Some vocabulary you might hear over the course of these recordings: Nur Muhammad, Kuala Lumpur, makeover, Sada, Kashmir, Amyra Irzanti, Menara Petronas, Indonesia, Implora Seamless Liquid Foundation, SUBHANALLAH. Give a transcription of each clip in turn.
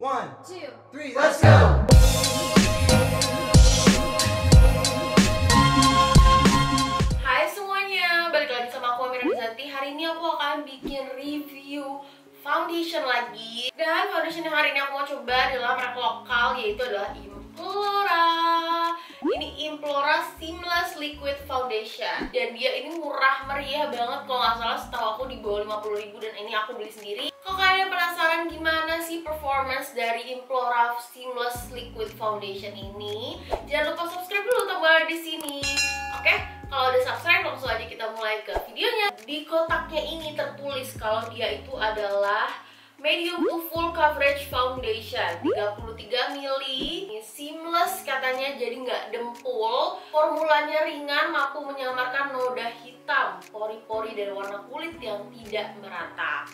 1, 2, 3, let's go! Hai semuanya, balik lagi sama aku Amyra Irzanti. Hari ini aku akan bikin review foundation lagi. Dan foundation yang hari ini aku mau coba adalah merek lokal, yaitu adalah Implora. Ini Implora Seamless Liquid Foundation. Dan dia ini murah meriah banget, kalau nggak salah setahu aku di bawah 50.000 dan ini aku beli sendiri. Kalau kalian penasaran gimana sih performance dari Implora Seamless Liquid Foundation ini, jangan lupa subscribe dulu tombol di sini. Oke, kalau udah subscribe langsung aja kita mulai ke videonya. Di kotaknya ini tertulis kalau dia itu adalah medium to full coverage foundation 33 ml, ini seamless katanya, jadi nggak dempul. Formulanya ringan, mampu menyamarkan noda hitam, pori-pori dan warna kulit yang tidak merata.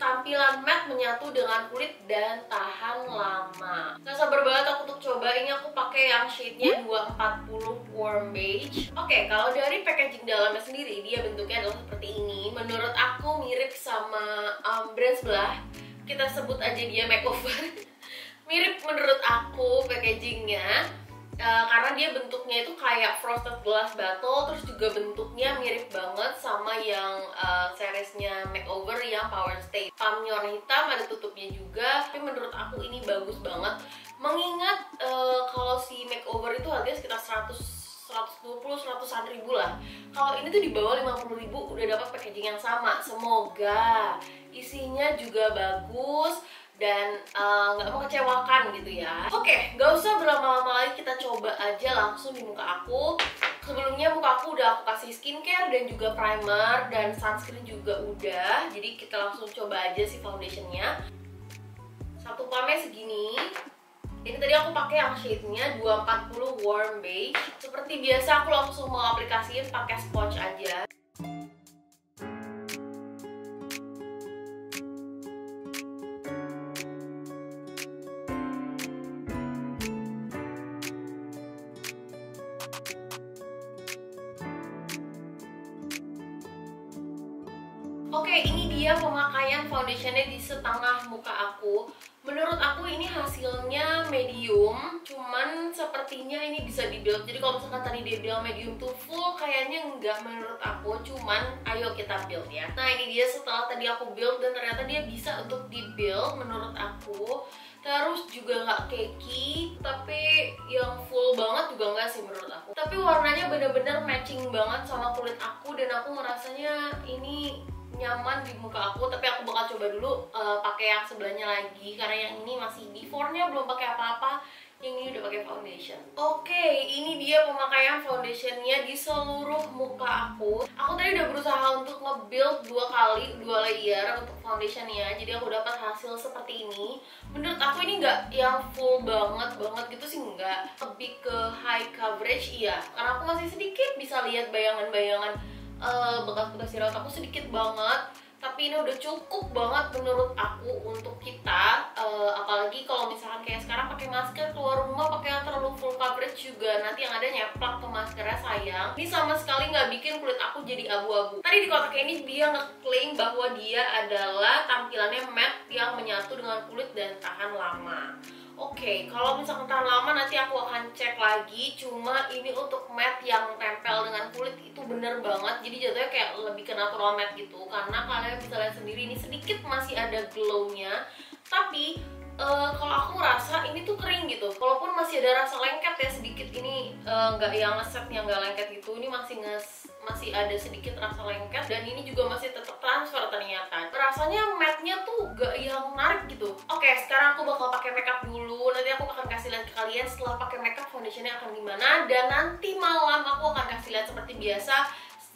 Tampilan matte menyatu dengan kulit dan tahan lama. Nggak sabar banget aku untuk coba. Ini aku pakai yang shade-nya 240 warm beige. Oke, kalau dari packaging dalamnya sendiri, dia bentuknya adalah seperti ini. Menurut aku mirip sama brand sebelah. Kita sebut aja dia Makeover. Mirip menurut aku packagingnya, karena dia bentuknya itu kayak frosted glass bottle. Terus juga bentuknya mirip banget sama yang seriesnya Makeover yang Power State. Pumpnya warna hitam, ada tutupnya juga. Tapi menurut aku ini bagus banget. Mengingat kalau si Makeover itu harganya sekitar 100-120-100-an ribu lah. Kalau ini tuh di bawah 50.000 udah dapat packaging yang sama. Semoga isinya juga bagus dan nggak mengecewakan gitu ya. Oke, nggak usah berlama-lama lagi, kita coba aja langsung di muka aku. Sebelumnya muka aku udah aku kasih skincare dan juga primer dan sunscreen juga udah. Jadi kita langsung coba aja si foundationnya. Satu pumpnya segini. Ini tadi aku pakai yang shade-nya 240 warm beige. Seperti biasa aku langsung mau aplikasiin pakai sponge aja. Oke, ini dia pemakaian foundationnya di setengah muka aku. Menurut aku ini hasilnya medium, cuman sepertinya ini bisa dibuild. Jadi kalau misalkan tadi dia bilang medium to full, kayaknya enggak menurut aku. Cuman ayo kita build ya. Nah, ini dia setelah tadi aku build dan ternyata dia bisa untuk dibuild menurut aku. Terus juga nggak cakey, tapi yang full banget juga nggak sih menurut aku. Tapi warnanya bener-bener matching banget sama kulit aku dan aku ngerasanya ini nyaman di muka aku. Tapi aku bakal coba dulu pakai yang sebelahnya lagi, karena yang ini masih before-nya belum pakai apa-apa, yang ini udah pakai foundation. Oke, ini dia pemakaian foundationnya di seluruh muka aku. Aku tadi udah berusaha untuk nge-build 2 layer untuk foundationnya, jadi aku dapat hasil seperti ini. Menurut aku ini nggak yang full banget gitu sih, nggak, lebih ke high coverage iya. Karena aku masih sedikit bisa lihat bayangan-bayangan bekas-bekas jerawat aku sedikit banget, tapi ini udah cukup banget menurut aku untuk kita. Apalagi kalau misalkan kayak sekarang pakai masker keluar rumah, pakai yang terlalu full coverage juga nanti yang ada nyeplak ke maskernya, sayang. Ini sama sekali nggak bikin kulit aku jadi abu-abu. Tadi di kotak ini dia ngeklaim bahwa dia adalah tampilannya matte yang menyatu dengan kulit dan tahan lama. Oke, kalau misalkan tahan lama nanti aku akan cek lagi. Cuma ini untuk matte yang tempel dengan kulit itu bener banget. Jadi jatuhnya kayak lebih ke natural matte gitu. Karena kalian bisa lihat sendiri ini sedikit masih ada glow-nya. Tapi kalau aku rasa ini tuh kering gitu. Walaupun masih ada rasa lengket ya sedikit, ini nggak yang ngeset, yang nggak lengket gitu. Ini masih ada sedikit rasa lengket dan ini juga masih tetap transfer ternyata. Rasanya matte-nya tuh nggak yang menarik gitu. Oke, sekarang aku bakal pakai makeup dulu. Nanti aku akan kasih lihat ke kalian setelah pakai makeup foundationnya akan gimana. Dan nanti malam aku akan kasih lihat seperti biasa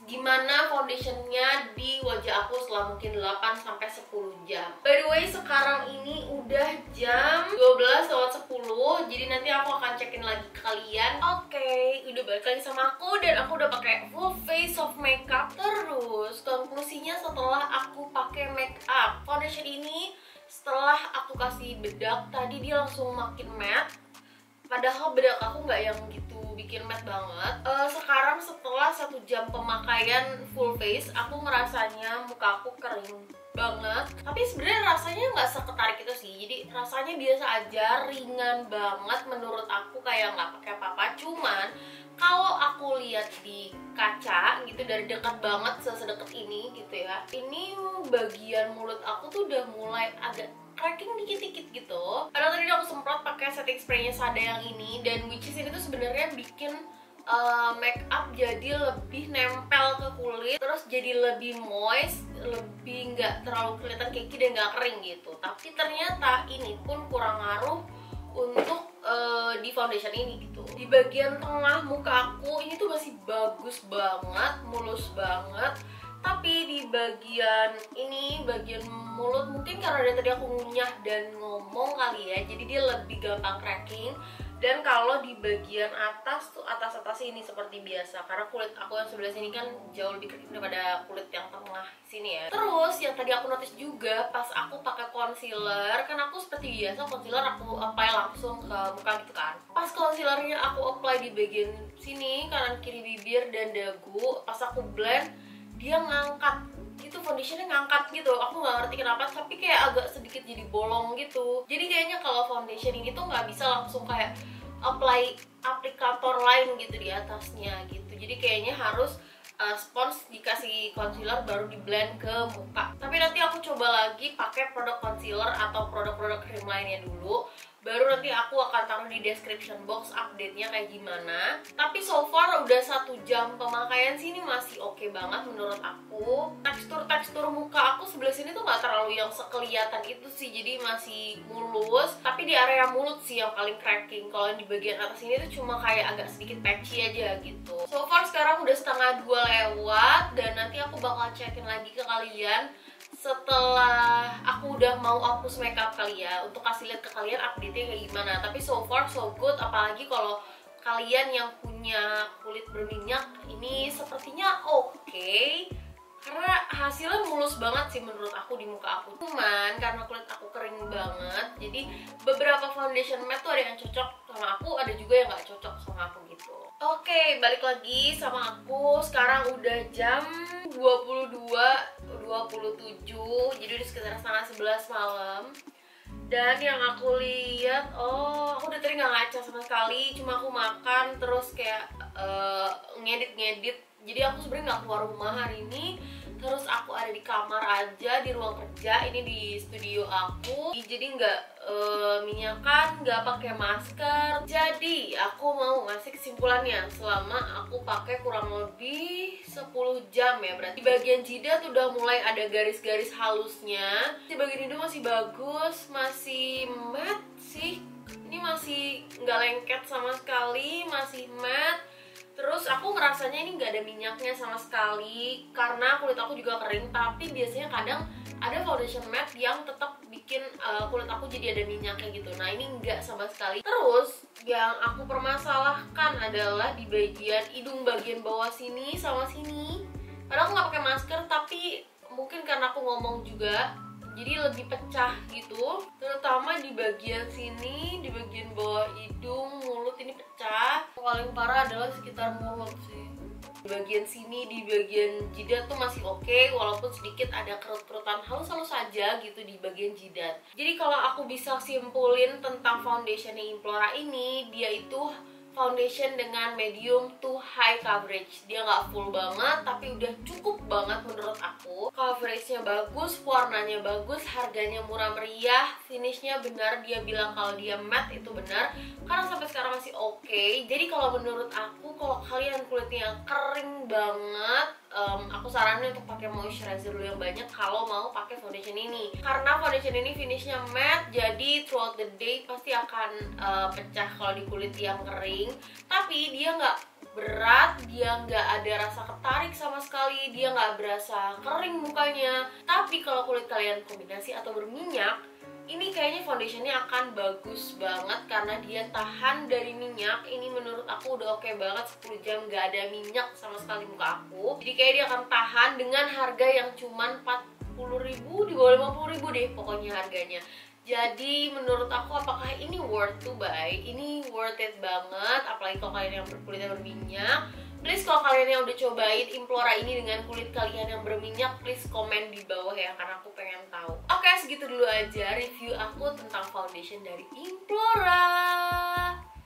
gimana foundationnya di wajah aku setelah mungkin 8-10 jam. By the way, sekarang ini udah jam 12:10. Jadi nanti aku akan cekin lagi ke kalian. Oke, udah balik lagi sama aku dan aku udah pakai full face of makeup. Terus konklusinya setelah aku pakai makeup foundation ini, setelah aku kasih bedak tadi, dia langsung makin matte. Padahal bedak aku nggak yang gitu bikin matte banget. Sekarang setelah 1 jam pemakaian full face, aku ngerasanya muka aku kering banget. Tapi sebenarnya rasanya nggak seketarik itu sih. Jadi rasanya biasa aja, ringan banget menurut aku, kayak nggak pakai apa-apa. Cuman kalau aku lihat di kaca gitu dari dekat banget, sesedekat ini gitu ya, ini bagian mulut aku tuh udah mulai agak cracking dikit-dikit gitu. Padahal tadi aku semprot pakai setting spraynya Sada yang ini, dan which is ini tuh sebenarnya bikin make up jadi lebih nempel ke kulit, terus jadi lebih moist, lebih nggak terlalu kelihatan keki dan nggak kering gitu. Tapi ternyata ini pun kurang ngaruh untuk di foundation ini gitu. Di bagian tengah muka aku ini tuh masih bagus banget, mulus banget. Tapi di bagian ini, bagian mulut, mungkin karena dari tadi aku ngunyah dan ngomong kali ya, jadi dia lebih gampang cracking. Dan kalau di bagian atas tuh, atas-atas ini seperti biasa, karena kulit aku yang sebelah sini kan jauh lebih kering daripada kulit yang tengah sini ya. Terus yang tadi aku notice juga pas aku pakai concealer, kan aku seperti biasa concealer aku apply langsung ke muka gitu kan. Pas concealernya aku apply di bagian sini, kanan kiri bibir dan dagu, pas aku blend dia ngangkat gitu, foundationnya ngangkat gitu. Aku nggak ngerti kenapa, tapi kayak agak sedikit jadi bolong gitu. Jadi kayaknya kalau foundation ini tuh nggak bisa langsung kayak apply aplikator lain gitu di atasnya gitu. Jadi kayaknya harus spons dikasih concealer baru di blend ke muka. Tapi nanti aku coba lagi pakai produk concealer atau produk-produk cream lainnya dulu, baru nanti aku akan taruh di description box update-nya kayak gimana. Tapi so far udah 1 jam pemakaian sih ini masih oke banget menurut aku. Tekstur-tekstur muka aku sebelah sini tuh gak terlalu yang sekelihatan itu sih, jadi masih mulus. Tapi di area mulut sih yang paling cracking. Kalau yang di bagian atas ini tuh cuma kayak agak sedikit patchy aja gitu. So far sekarang udah 1:30 lewat, dan nanti aku bakal cekin lagi ke kalian setelah aku udah mau hapus makeup kali ya, untuk kasih lihat ke kalian update-nya kayak gimana. Tapi so far so good, apalagi kalau kalian yang punya kulit berminyak ini sepertinya oke. Karena hasilnya mulus banget sih menurut aku di muka aku. Cuman karena kulit aku kering banget, jadi beberapa foundation matte tuh ada yang cocok sama aku, ada juga yang gak cocok sama aku gitu. Oke, balik lagi sama aku. Sekarang udah jam 22.27, jadi udah sekitar 10:30 malam. Dan yang aku lihat, aku udah tadi gak ngaca sama sekali, cuma aku makan terus kayak ngedit-ngedit. Jadi aku sebenarnya nggak keluar rumah hari ini, terus aku ada di kamar aja, di ruang kerja, ini di studio aku. Jadi nggak minyakan, nggak pakai masker. Jadi aku mau ngasih kesimpulannya selama aku pakai kurang lebih 10 jam ya. Berarti di bagian jidat udah mulai ada garis-garis halusnya. Di bagian hidung masih bagus, masih matte sih. Ini masih nggak lengket sama sekali, masih matte. Terus aku ngerasanya ini nggak ada minyaknya sama sekali, karena kulit aku juga kering. Tapi biasanya kadang ada foundation matte yang tetap bikin kulit aku jadi ada minyaknya gitu. Nah ini nggak sama sekali. Terus yang aku permasalahkan adalah di bagian hidung bagian bawah sini sama sini. Padahal aku nggak pakai masker, tapi mungkin karena aku ngomong juga jadi lebih pecah gitu. Terutama di bagian sini, di bagian bawah hidung, mulut ini pecah. Paling parah adalah sekitar mulut sih. Di bagian sini, di bagian jidat tuh masih oke, walaupun sedikit ada kerut-kerutan halus-halus aja gitu di bagian jidat. Jadi kalau aku bisa simpulin tentang foundationnya Implora ini, dia itu foundation dengan medium to high coverage. Dia nggak full banget, tapi udah cukup banget menurut aku. Coveragenya bagus, warnanya bagus, harganya murah meriah, finishnya benar. Dia bilang kalau dia matte itu benar, karena sampai sekarang masih oke. Jadi kalau menurut aku, kalau kalian kulitnya kering banget, aku saranin untuk pakai moisturizer dulu yang banyak kalau mau pakai foundation ini. Karena foundation ini finishnya matte, jadi throughout the day pasti akan pecah kalau di kulit yang kering. Tapi dia nggak berat, dia nggak ada rasa ketarik sama sekali, dia nggak berasa kering mukanya. Tapi kalau kulit kalian kombinasi atau berminyak, ini kayaknya foundationnya akan bagus banget karena dia tahan dari minyak. Ini menurut aku udah oke banget, 10 jam nggak ada minyak sama sekali muka aku. Jadi kayak dia akan tahan dengan harga yang cuman 40.000 di bawah 50.000 deh pokoknya harganya. Jadi menurut aku apakah ini worth to buy? Ini worth it banget, apalagi kalau kalian yang kulitnya berminyak. Please kalau kalian yang udah cobain Implora ini dengan kulit kalian yang berminyak, please komen di bawah ya, karena aku pengen tahu. Oke, segitu dulu aja review aku tentang foundation dari Implora.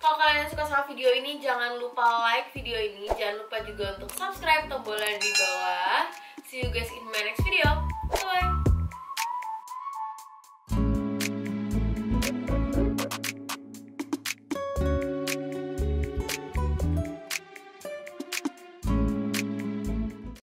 Kalau kalian suka sama video ini, jangan lupa like video ini. Jangan lupa juga untuk subscribe tombolnya di bawah. See you guys in my next video.